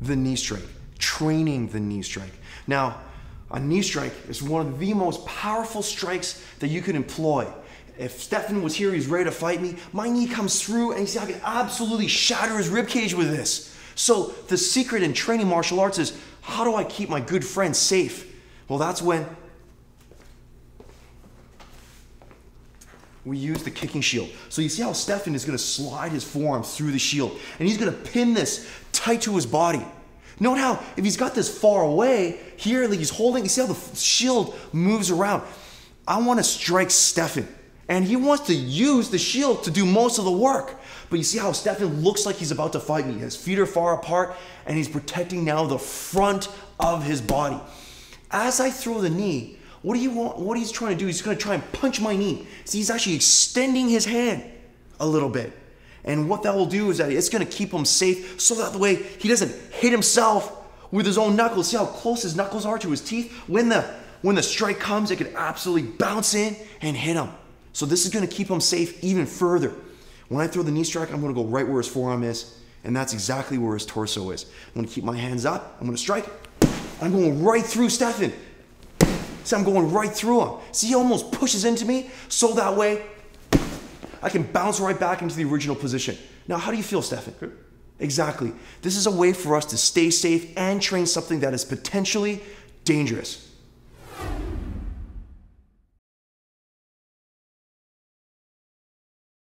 the knee strike, training the knee strike. Now, a knee strike is one of the most powerful strikes that you can employ. If Stefan was here, he's ready to fight me, my knee comes through and he's like, I can absolutely shatter his ribcage with this. So the secret in training martial arts is, how do I keep my good friend safe? Well, that's when we use the kicking shield. So you see how Stefan is gonna slide his forearm through the shield and he's gonna pin this tight to his body. Note how if he's got this far away, here like he's holding, you see how the shield moves around. I wanna strike Stefan. And he wants to use the shield to do most of the work. But you see how Stefan looks like he's about to fight me. His feet are far apart and he's protecting now the front of his body. As I throw the knee, what do you want? What he's trying to do, he's gonna try and punch my knee. See, he's actually extending his hand a little bit. And what that will do is that it's gonna keep him safe so that way he doesn't hit himself with his own knuckles. See how close his knuckles are to his teeth? When the strike comes, it can absolutely bounce in and hit him. So this is gonna keep him safe even further. When I throw the knee strike, I'm gonna go right where his forearm is, and that's exactly where his torso is. I'm gonna keep my hands up, I'm gonna strike, I'm going right through Stefan. See, I'm going right through him. See, he almost pushes into me, so that way I can bounce right back into the original position. Now, how do you feel, Stefan? Good. Exactly. This is a way for us to stay safe and train something that is potentially dangerous.